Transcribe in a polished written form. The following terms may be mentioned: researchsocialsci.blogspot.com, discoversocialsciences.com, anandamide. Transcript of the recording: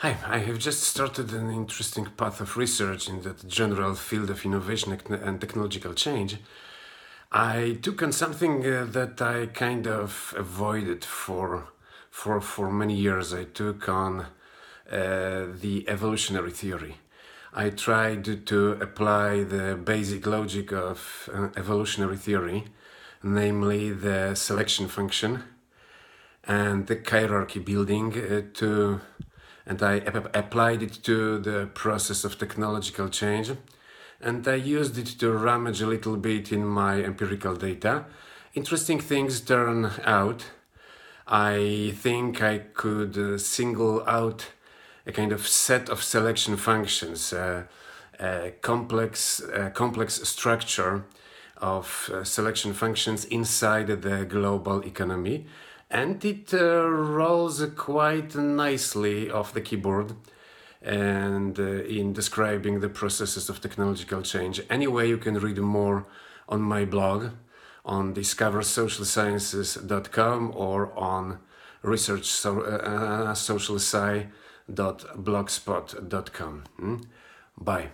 Hi, I have just started an interesting path of research in that general field of innovation and technological change. I took on something that I kind of avoided for many years. I took on the evolutionary theory. I tried to apply the basic logic of evolutionary theory, namely the selection function and the hierarchy building and I applied it to the process of technological change, and I used it to rummage a little bit in my empirical data. Interesting things turn out. I think I could single out a kind of set of selection functions, a complex structure of selection functions inside the global economy. And it rolls quite nicely off the keyboard and in describing the processes of technological change. Anyway, you can read more on my blog on discoversocialsciences.com or on researchsocialsci.blogspot.com. Bye.